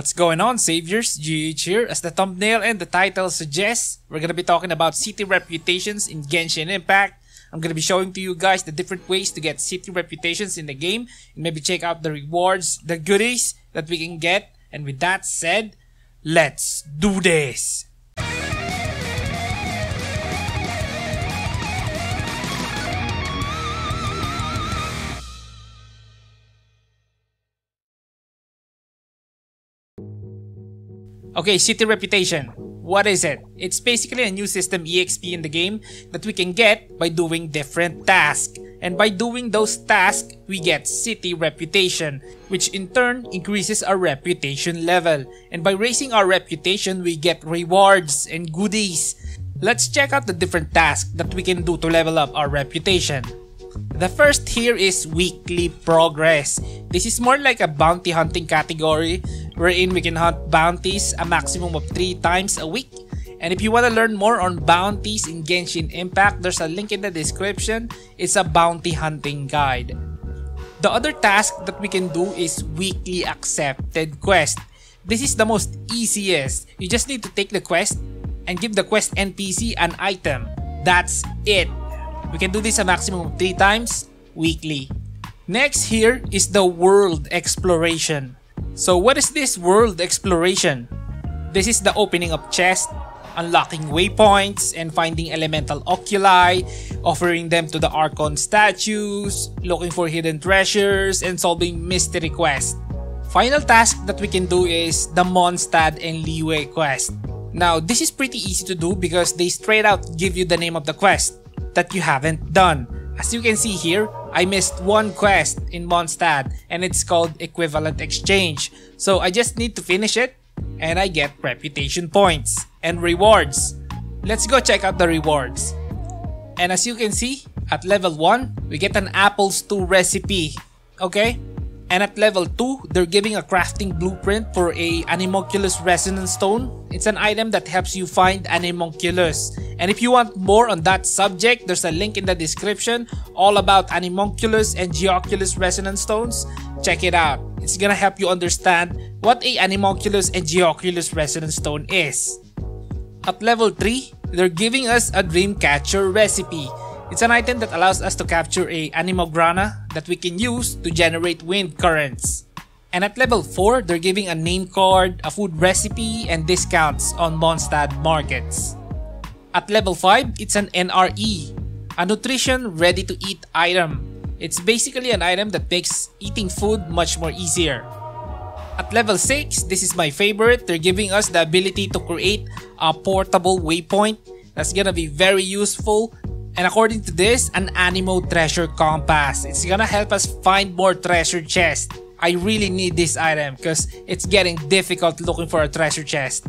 What's going on, saviors? GH here. As the thumbnail and the title suggests, we're gonna be talking about city reputations in Genshin Impact. I'm gonna be showing to you guys the different ways to get city reputations in the game, and maybe check out the rewards, the goodies that we can get. And with that said, let's do this! Okay, city reputation. What is it? It's basically a new system EXP in the game that we can get by doing different tasks. And by doing those tasks, we get city reputation, which in turn increases our reputation level. And by raising our reputation, we get rewards and goodies. Let's check out the different tasks that we can do to level up our reputation. The first here is weekly progress. This is more like a bounty hunting category, wherein we can hunt bounties a maximum of 3 times a week. And if you want to learn more on bounties in Genshin Impact, there's a link in the description. It's a bounty hunting guide. The other task that we can do is weekly accepted quest. This is the most easiest. You just need to take the quest and give the quest NPC an item. That's it. We can do this a maximum of 3 times weekly. Next here is the world exploration. So what is this world exploration? This is the opening of chests, unlocking waypoints, and finding elemental oculi, offering them to the Archon statues, looking for hidden treasures, and solving mystery quests. Final task that we can do is the Mondstadt and Liyue quest. Now this is pretty easy to do because they straight out give you the name of the quest that you haven't done. As you can see here, I missed one quest in Mondstadt and it's called Equivalent Exchange. So I just need to finish it and I get reputation points and rewards. Let's go check out the rewards. And as you can see, at level 1, we get an Apples 2 recipe. Okay? And at level 2, they're giving a crafting blueprint for a Anemoculus Resonance Stone. It's an item that helps you find Anemoculus. And if you want more on that subject, there's a link in the description all about Anemoculus and Geoculus Resonance Stones. Check it out. It's gonna help you understand what a Anemoculus and Geoculus Resonance Stone is. At level 3, they're giving us a Dreamcatcher recipe. It's an item that allows us to capture a anemograna that we can use to generate wind currents. And at level 4, they're giving a name card, a food recipe, and discounts on Mondstadt markets. At level 5, it's an NRE, a nutrition ready-to-eat item. It's basically an item that makes eating food much more easier. At level 6, this is my favorite, they're giving us the ability to create a portable waypoint that's gonna be very useful. And according to this, an Anemo Treasure Compass. It's gonna help us find more treasure chests. I really need this item because it's getting difficult looking for a treasure chest.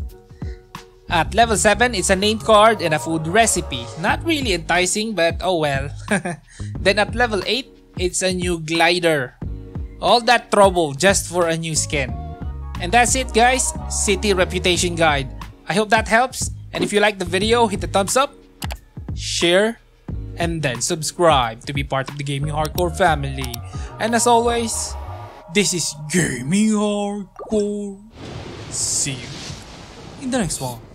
At level 7, it's a name card and a food recipe. Not really enticing, but oh well. Then at level 8, it's a new glider. All that trouble just for a new skin. And that's it guys, City Reputation Guide. I hope that helps. And if you like the video, hit the thumbs up, share, and then subscribe to be part of the Gaming Hardcore family. And as always, this is Gaming Hardcore. See you in the next one.